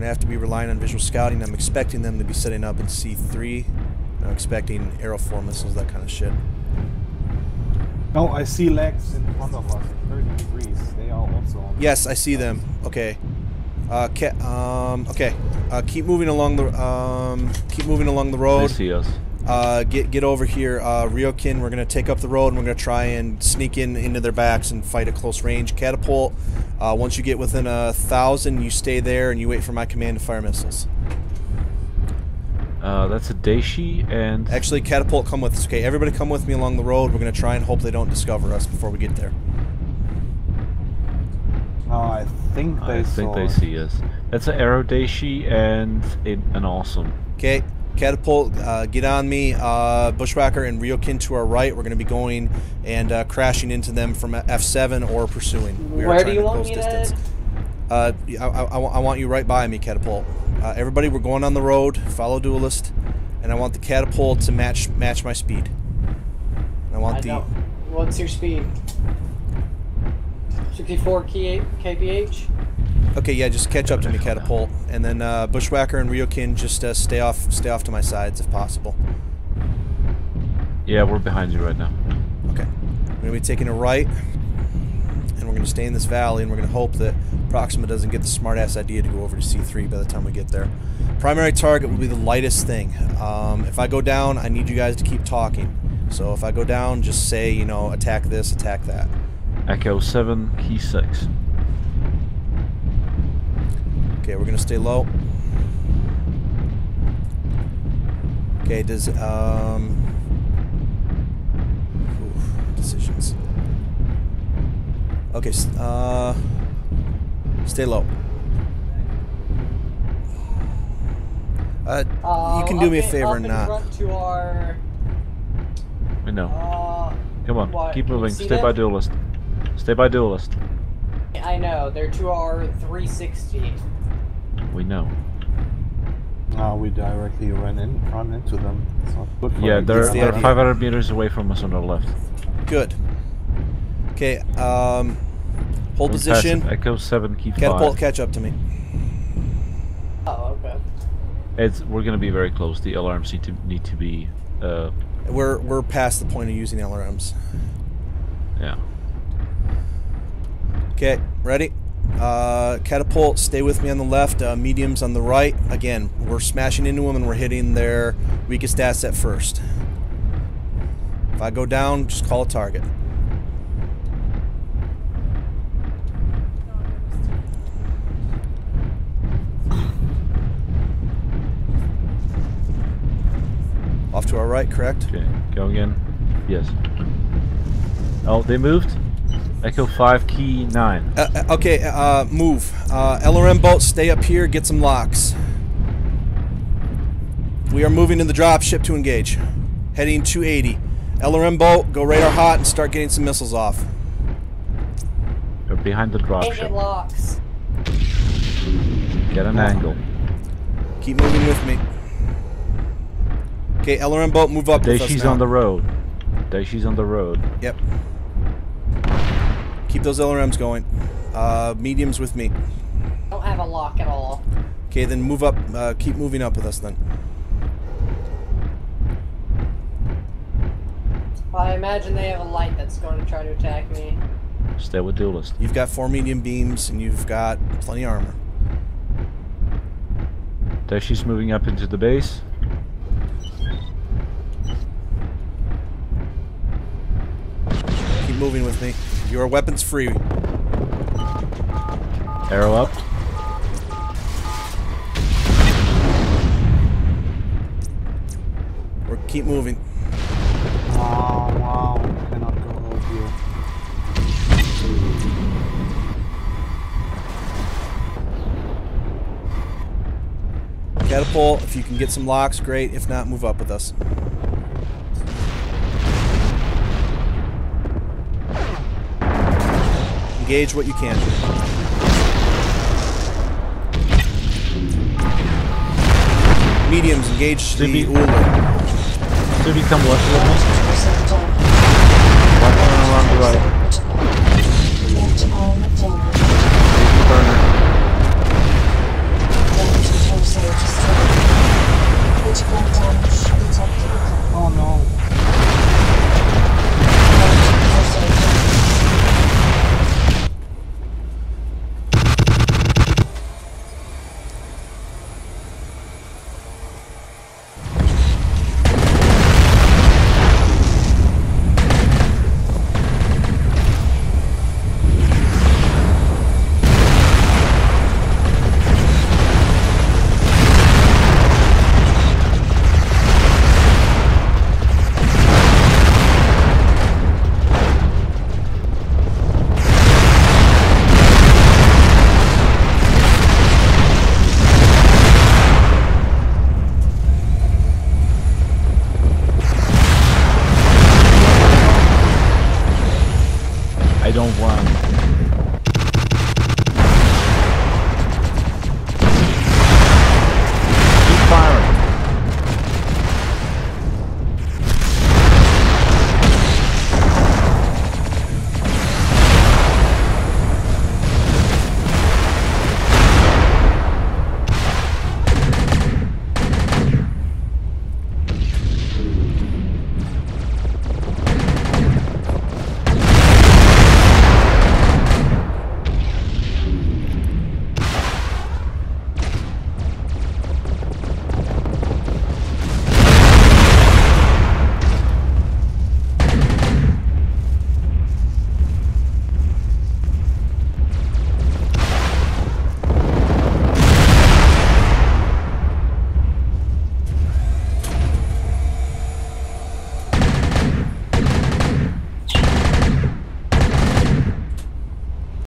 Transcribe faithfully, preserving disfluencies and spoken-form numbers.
going to have to be relying on visual scouting. I'm expecting them to be setting up in C three. I'm expecting Aero four missiles, that kind of shit. No, I see legs in front of us, thirty degrees. They are also on. Yes, I see them. Okay. Uh, um, okay. Uh, keep moving along the. Um, keep moving along the road. They see us. Uh, get get over here, uh, Ryoken. We're gonna take up the road and we're gonna try and sneak in into their backs and fight at close range. Catapult. Uh, once you get within a thousand, you stay there and you wait for my command to fire missiles. Uh, that's a Daishi and. Actually, Catapult, come with us. Okay, everybody, come with me along the road. We're gonna try and hope they don't discover us before we get there. Oh, I think they. I think they see us. That's an Aero Daishi and an Awesome. Okay. Catapult, uh, get on me, uh, Bushwhacker and Ryoken to our right. We're going to be going and uh, crashing into them from F seven or pursuing. We Where are do you want me distance. to? Uh, I, I, I want you right by me, Catapult. Uh, everybody, we're going on the road. Follow Duelist, and I want the Catapult to match match my speed. And I want I the. Know. What's your speed? sixty-four K P H. Okay, yeah, just catch up to me, Catapult, and then uh, Bushwhacker and Ryoken just uh, stay off, stay off to my sides if possible. Yeah, we're behind you right now. Okay, we're gonna be taking a right, and we're gonna stay in this valley, and we're gonna hope that Proxima doesn't get the smart-ass idea to go over to C three by the time we get there. Primary target will be the lightest thing. Um, if I go down, I need you guys to keep talking. So if I go down, just say, you know, attack this, attack that. Echo seven, key six. Okay, we're gonna stay low. Okay, does um oof, decisions. Okay, uh stay low. Uh, uh you can do okay, me a favor and not. Run to our... No. Uh, Come on, what, keep moving. Stay that? by Duelist. Stay by Duelist. I know, they're to our three sixty. We know. Uh, we directly ran in, run into them. It's not good for yeah, they're, they're the five hundred meters away from us on the left. Good. Okay, um, hold We're position. Passive. Echo seven, keep Catapult, five. Catch up to me. Oh, okay. It's We're gonna be very close. The L R Ms need to, need to be. Uh, we're we're past the point of using L R Ms. Yeah. Okay, ready? Uh, Catapult, stay with me on the left, uh, mediums on the right. Again, we're smashing into them and we're hitting their weakest asset first. If I go down, just call a target. Off to our right, correct? Okay, go again. Yes. Oh, they moved? Echo five, key nine. Uh, okay, uh, move. Uh, L R M boats, stay up here, get some locks. We are moving to the dropship to engage. Heading two eighty. L R M boat, go radar hot and start getting some missiles off. They're behind the dropship. Locks. Get an angle. Keep moving with me. Okay, L R M boat, move up with us now. Daishi's on the road. Daishi's on the road. Yep. Keep those L R Ms going. Uh, mediums with me. Don't have a lock at all. Okay, then move up. Uh, keep moving up with us then. Well, I imagine they have a light that's going to try to attack me. Stay with Duelist. You've got four medium beams and you've got plenty of armor. Daishi's moving up into the base. Keep moving with me. You are weapons free. Arrow up. Or keep moving. Oh, wow. I cannot go over here. Catapult, if you can get some locks, great. If not, move up with us. Engage what you can. Mediums, engage the Uller. To become left. One around the right.